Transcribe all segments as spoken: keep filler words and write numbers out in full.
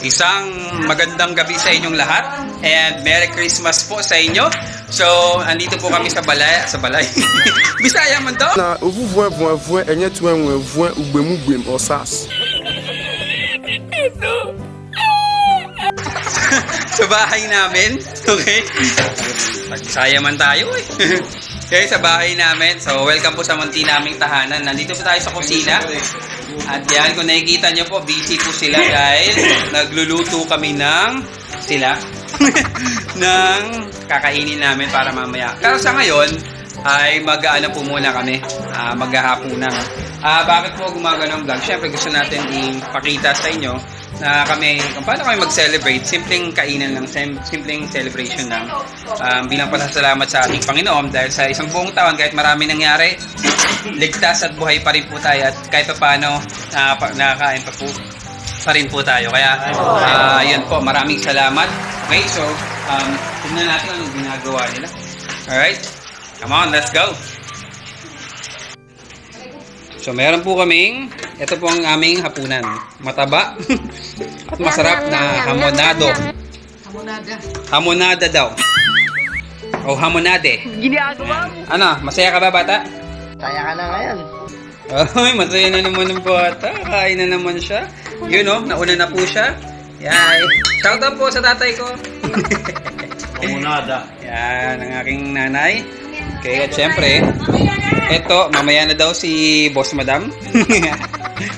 Isang magandang gabi sa inyong lahat and Merry Christmas po sa inyo. So, andito po kami sa balay, sa balay. Bisaya man to. Na uvuwe vuwe enye tuwe vuwe ugbemu gbem osas. Sa bahay namin, okay? Bisaya man tayo eh. Okay, sa bahay namin. So, welcome po sa munti naming tahanan. Nandito po tayo sa kusina. At yan, kung nakikita nyo po, busy po sila guys. Nagluluto kami ng sila. ng kakainin namin para mamaya. Pero sa ngayon, ay mag-ano po muna kami. Uh, Maghahapunan. Uh, bakit po gumagano ang vlog? Siyempre, gusto natin ipakita sa inyo na kami, kung paano kami mag-celebrate, simpleng kainan lang, simpleng celebration lang. Um, bilang pasasalamat sa ating Panginoon dahil sa isang buong taon, kahit marami nangyari, ligtas at buhay pa rin po tayo at kahit pa paano, uh, nakakain pa po pa rin po tayo. Kaya, uh, yan po, maraming salamat. Okay, so, um, tignan natin anong ginagawa nila. Alright, come on, let's go! So, meron po kaming, ito po ang aming hapunan. Mataba at masarap na hamonado. Hamonada. Hamonada daw. O hamonade. Ginagawa mo. Ano, masaya ka ba, bata? Masaya ka na ngayon. Ay, masaya na naman ang bata. Kain na naman siya. Yun o, nauna na po siya. Yay. Shout out po sa tatay ko. Hamonada. Yan, ang aking nanay. Okay, at syempre, eto, mamaya na daw si Boss Madam.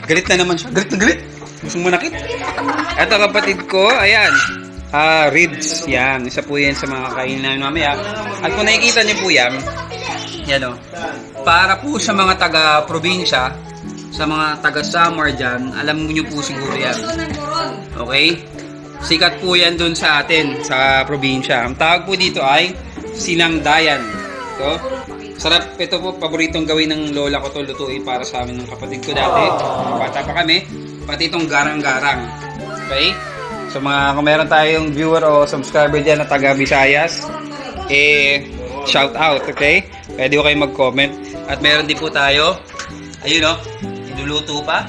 Galit na naman siya. Galit na galit. Gusto mo nakit? Eto, kapatid ko. Ayan. Ah, ribs. Yan. Isa po yan sa mga kakainin namin mamaya. At kung nakikita niyo po yan, yan o. Para po sa mga taga-probinsya, sa mga taga-summer dyan, alam niyo po siguro yan. Okay? Sikat po yan dun sa atin, sa probinsya. Ang tawag po dito ay Sinangdayan. Ito. Sarap ito po, paboritong gawin ng lola ko to, lutuin para sa amin ng kapatid ko dati. Bata pa kami, pati itong garang-garang. Okay? So mga kung meron tayong viewer o subscriber dyan na taga Visayas, eh shout out, okay? Pwede ko kayo mag-comment. At meron din po tayo, ayun o, iluluto pa,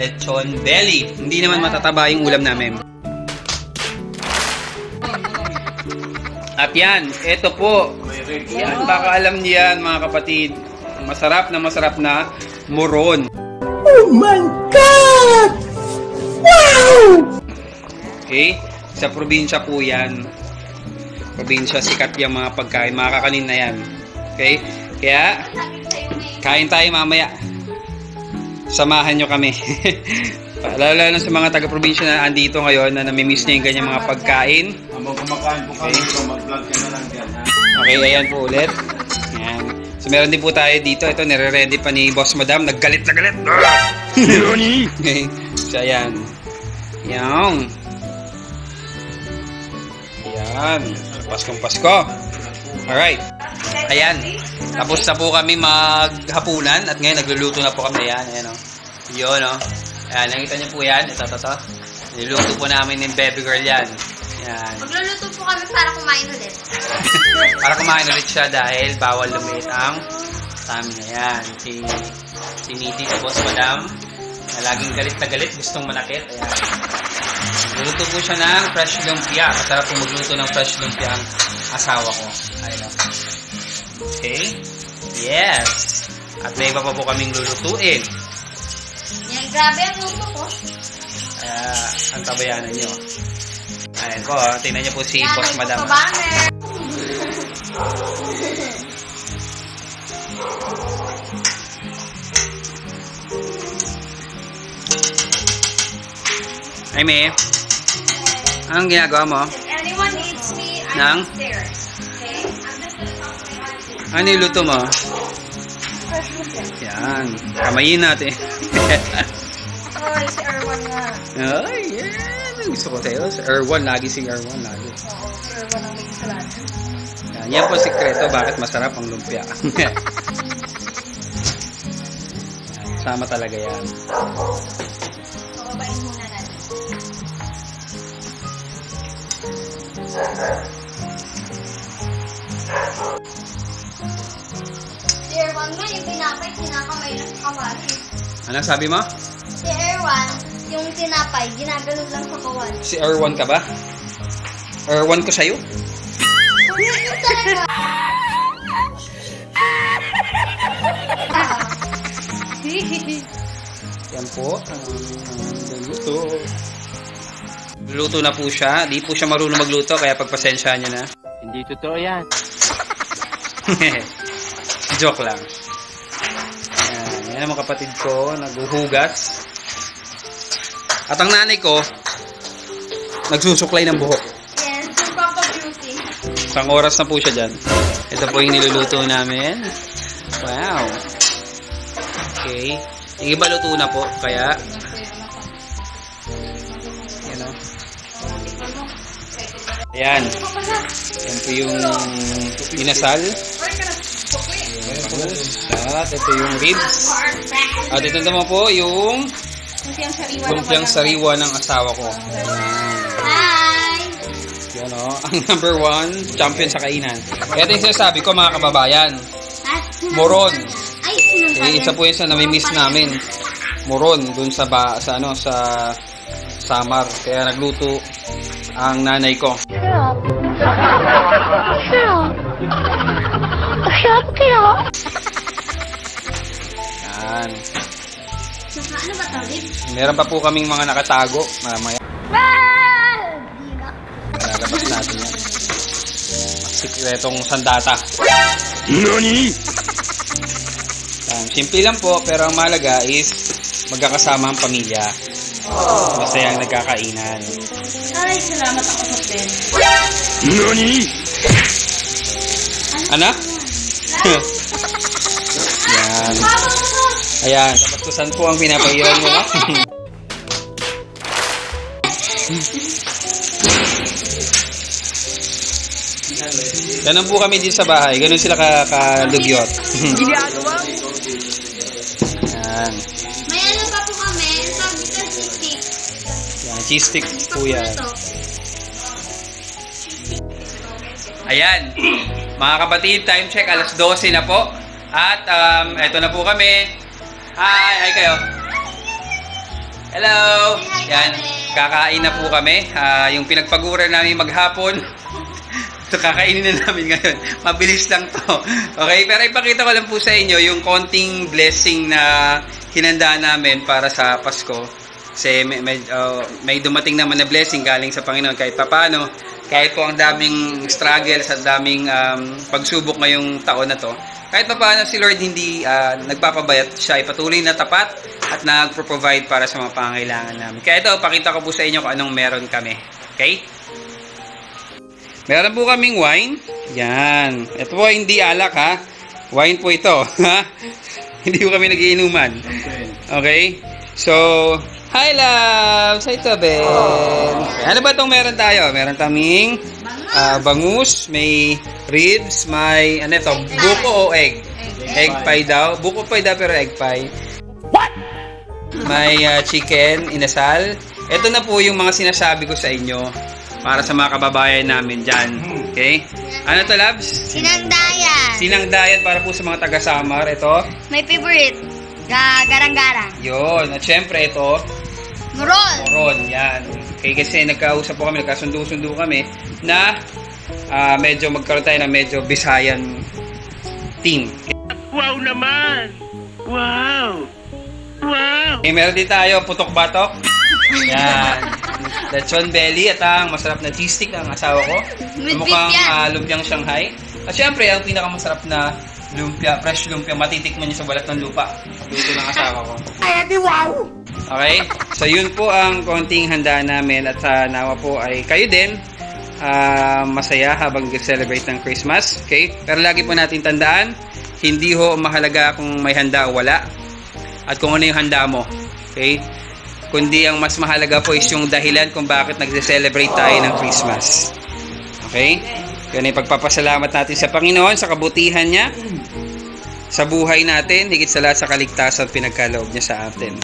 Dechon Belly. Hindi naman matataba yung ulam namin. At yan, ito po. Yan, baka alam niyan mga kapatid. Masarap na masarap na moron. Oh my God! Wow! Okay, sa probinsya po yan. Probinsya, sikat yung mga pagkain. Mga kakanin na yan. Okay, kaya kain tayo mamaya. Samahan nyo kami. Lalo lalo sa mga taga-probinsya na andito ngayon na namimiss niya yung ganyan mga pagkain. Habang kumakain po kami, mag-vlog ka na lang dyan. Okay, ayan po ulit. Ayan. So meron din po tayo dito. Ito, nire-ready pa ni Boss Madam. Naggalit na galit. Okay. So ayan. Ayan. Ayan. Paskong Pasko. Alright. Ayan. Tapos na po kami maghapunan. At ngayon, nagluluto na po kami. Ayan. Ayan o. Yun o. Ayan, nakita niyo po yan. Ito, ito, ito. Niluluto po namin ng baby girl yan. Ayan. Magluluto po kami para kumain ulit. Para kumain ulit siya dahil bawal lumit ang stamina. Ayan. Si, si Midi, si Boss Madam, na laging galit na galit, gustong manakit. Ayan. Niluluto po siya ng fresh lumpia. Masarap po magluto ng fresh lumpia ang asawa ko. Ayan. Okay? Yes! At may iba pa po kaming lulutuin. Yan, grabe ang luto ko. Kaya, ang tabayanan nyo. Ayan po, tingnan nyo po si yan, Boss Madam. Ay, May. Anong ginagawa mo? If anyone needs me, I'm there. Okay? Ano yung luto mo? Yan, kamayin natin. Ay, si Erwan nga. Ay, yan. Gusto ko tayo. Si Erwan lagi, si Erwan lagi. Oo, si Erwan ang may kasalan. Yan, yan po sikreto bakit masarap ang lumpia. Sama talaga yan. Pababain muna natin. Si Erwan nga, yung pinapay, pinakamay ng kawali. Anong sabi mo? Si Erwan, si Yung tinapay, ginagano'n lang sa kawan. Si Erwan ka ba? Erwan ko sa'yo? Erwan ko talaga. Yan po. Luto. Luto na po siya. Di po siya marunong magluto, kaya pagpasensya niya na. Hindi totoo yan. Joke lang. Yan. Yan ang mga kapatid ko. Naghuhugas. At ang nanay ko, nagsusuklay ng buhok. Yes, Papa Beauty. Isang oras na po siya dyan. Ito po yung niluluto namin. Wow. Okay. Yung iba luto na po, kaya... Yan o. Ayan. Yan po yung inasal. At ito yung ribs. At ito naman po yung... lumpiang sariwa ng asawa ko. Hi! Yan o. Ang number one, champion sa kainan. Ito yung sinasabi ko mga kababayan. Moron. Eh, isa po yun sa nami-miss namin. Moron. Dun sa, ba, sa, ano, sa Samar. Kaya nagluto ang nanay ko. Sarap. Sarap. Sarap kaya. Yan. Ano ba tawid? Meron pa po kaming mga nakatago. Mamaya. Ah! Lalabas natin yan. Sikretong sandata. Nani? Um, simple lang po, pero ang mahalaga is magkakasama ang pamilya. Masayang nagkakainan. Ay, salamat ako sa Ben. Nani? Anak? Yan. Ayan, kapastusan po ang pinapahiran mo. Ganun po kami din sa bahay. Ganun sila kalugyot. Ayan. May ano pa po kami. Sabi ka cheese stick. Ayan, cheese stick po yan. Ayan. Mga kapatid, time check. alas dose na po. At um, eto na po kami. Hi! Hi kayo! Hello! Yan, kakain na po kami. Uh, yung pinagpagura namin maghapon, ito kakainin na namin ngayon. Mabilis lang to. Okay, pero ipakita ko lang po sa inyo yung konting blessing na hinanda namin para sa Pasko. Kasi may, may, uh, may dumating naman na blessing galing sa Panginoon kahit papano. Kahit po ang daming struggles at daming um, pagsubok ngayong taon na to. Kahit pa paano si Lord hindi uh, nagpapabayat, siya ay patuloy na tapat at nagpro-provide para sa mga pangangailangan namin. Kaya ito, pakita ko po sa inyo kung anong meron kami. Okay? Meron po kaming wine. Yan. Ito po hindi alak ha. Wine po ito. Hindi po kami nagiinuman. Okay? So, hi love! Say to Ben. Okay. Ano ba itong meron tayo? Meron kaming... Uh, bangus, may ribs, may ano ito, buko o egg? Egg, egg pie daw. Buko pie daw pero egg pie. What? May uh, chicken, inasal. Ito na po yung mga sinasabi ko sa inyo para sa mga kababayan namin dyan. Okay? Ano to, labs? Sinangdayan. Sinangdayan para po sa mga taga-Samar. Ito? My favorite. Garang-garang. Yun. At syempre ito? Moron. Moron, yan. Okay, kasi nagkausap po kami, nagkasundo-sundo kami na uh, medyo magkaroon tayo ng medyo Bisayan team. Wow naman! Wow! Wow! Okay, meron din tayo putok-batok. Yan. Dechon Belly at ang masarap na cheese stick ng asawa ko. Mukhang uh, lumpiang Shanghai. At syempre, ang pinakamasarap na lumpia, fresh lumpia, matitikman niyo sa balat ng lupa. Luto ng asawa ko. Ay, di wow! Okay? So, yun po ang konting handa namin at sa nawa po ay kayo din uh, masaya habang celebrate ng Christmas. Okay? Pero lagi po natin tandaan, hindi ho mahalaga kung may handa o wala at kung ano yung handa mo. Okay? Kundi ang mas mahalaga po is yung dahilan kung bakit nagse-celebrate tayo ng Christmas. Okay? Yun ay pagpapasalamat natin sa Panginoon sa kabutihan niya sa buhay natin, higit sa lahat sa kaligtasan pinagkaloob niya sa atin.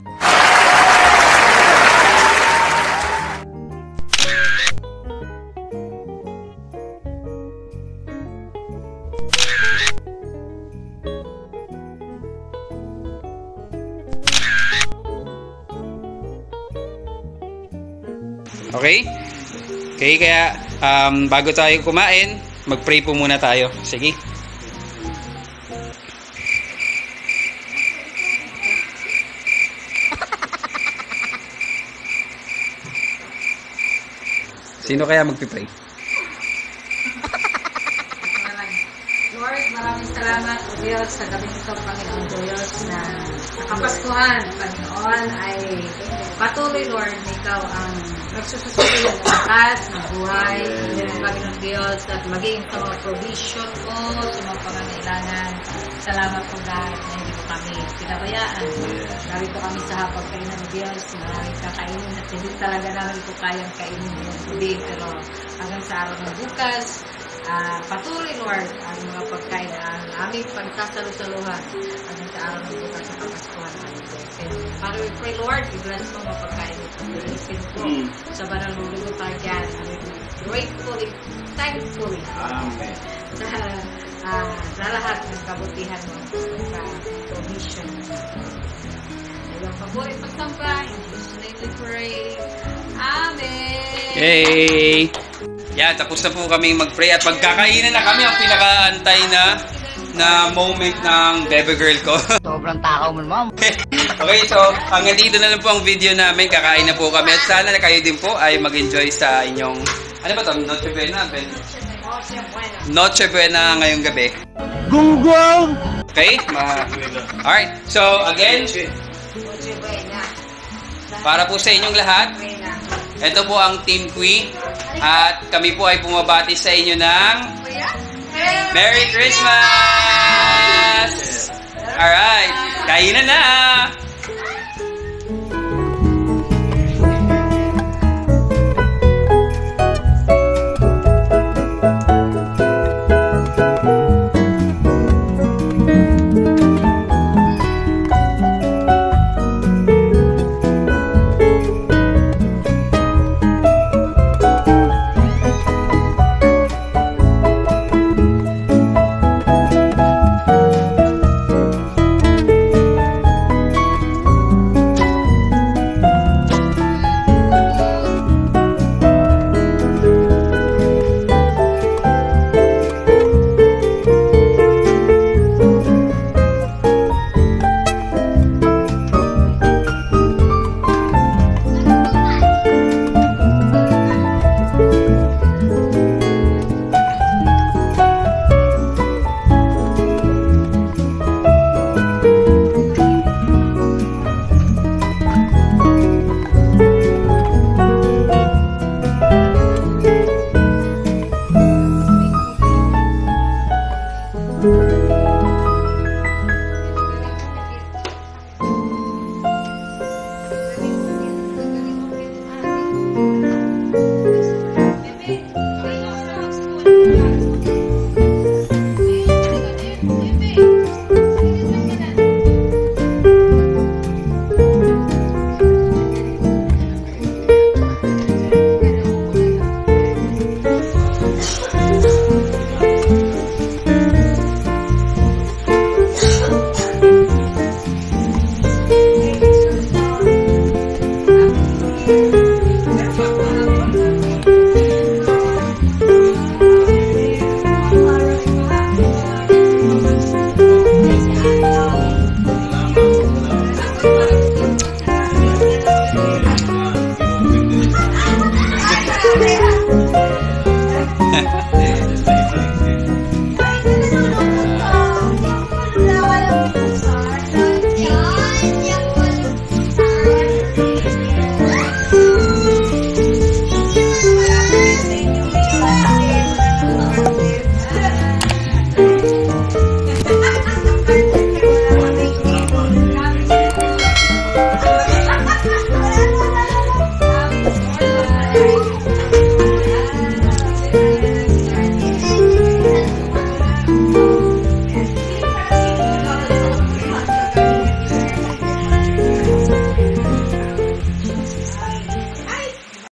Okay? Okay, kaya um, bago tayo kumain, mag-pray po muna tayo. Sige. Sino kaya magpipray? Lord, maraming salamat o Diyos sa gabing ito, Panginoon Diyos, na nakapaskuhan, Panginoon, ay patuloy, Lord, na ikaw ang nagsususunod ng lakas, ng buhay, Panginoon Diyos, at maging ito ang provision ko sa mga pangangailangan. Salamat po, God, na hindi po kami pinabayaan. Marami po kami sa hapagkainan ng Diyos, maraming kakainin at hindi talaga namin po kayang kainin ng gabi. Pero hanggang sa araw ng bukas, Uh, patuloy, Lord, ang mga pagkain ang aming pagkasalusaluhan ang sa araw ng bukas sa kapaskuhan namin. Para we pray, Lord, i-bless mo mga pagkain ito. Isin po sa banal mo rin tayo dyan. Gratefully, thankfully. Amen. Sa, uh, sa lahat ng kabutihan mo sa provision. Ayong paboy, pagsamba. In Jesus' name we pray. Amen. Yay! Yan, tapos na po kami mag-pray at magkakainan na kami ang pinakaantay na na moment ng baby girl ko. Sobrang takaw mo, ma'am. Okay, so hanggang dito na lang po ang video namin. Kakain na po kami at sana na kayo din po ay mag-enjoy sa inyong, ano ba ito? Noche Buena? Ben? Noche Buena ngayong gabi. Google! Okay, ma... Alright, so again, para po sa inyong lahat, ito po ang Team Queen at kami po ay bumabati sa inyo ng Merry Christmas! Alright, kainan na!